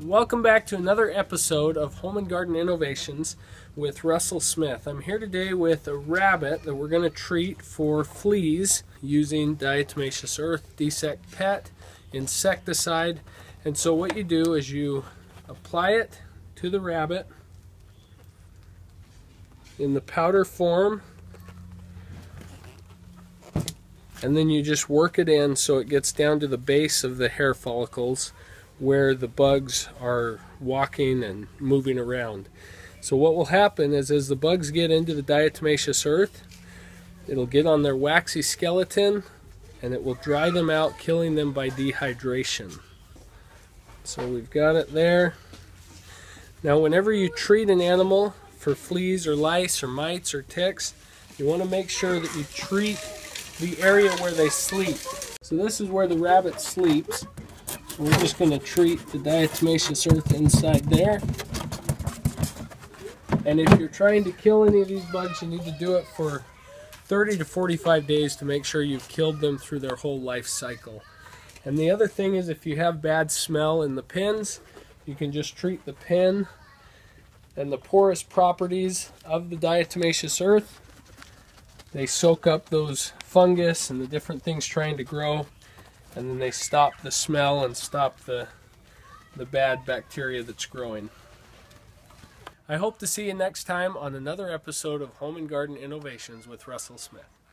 Welcome back to another episode of Home and Garden Innovations with Russell Smith. I'm here today with a rabbit that we're going to treat for fleas using diatomaceous earth, DEsect-Pet, insecticide. And so what you do is you apply it to the rabbit in the powder form, and then you just work it in so it gets down to the base of the hair follicles where the bugs are walking and moving around. So what will happen is as the bugs get into the diatomaceous earth, it'll get on their waxy skeleton and it will dry them out, killing them by dehydration. So we've got it there. Now whenever you treat an animal for fleas or lice or mites or ticks, you want to make sure that you treat the area where they sleep. So this is where the rabbit sleeps. We're just going to treat the diatomaceous earth inside there. And if you're trying to kill any of these bugs, you need to do it for 30 to 45 days to make sure you've killed them through their whole life cycle. And the other thing is, if you have bad smell in the pens, you can just treat the pen and the porous properties of the diatomaceous earth. They soak up those fungus and the different things trying to grow, and then they stop the smell and stop the bad bacteria that's growing. I hope to see you next time on another episode of Home and Garden Innovations with Russell Smith.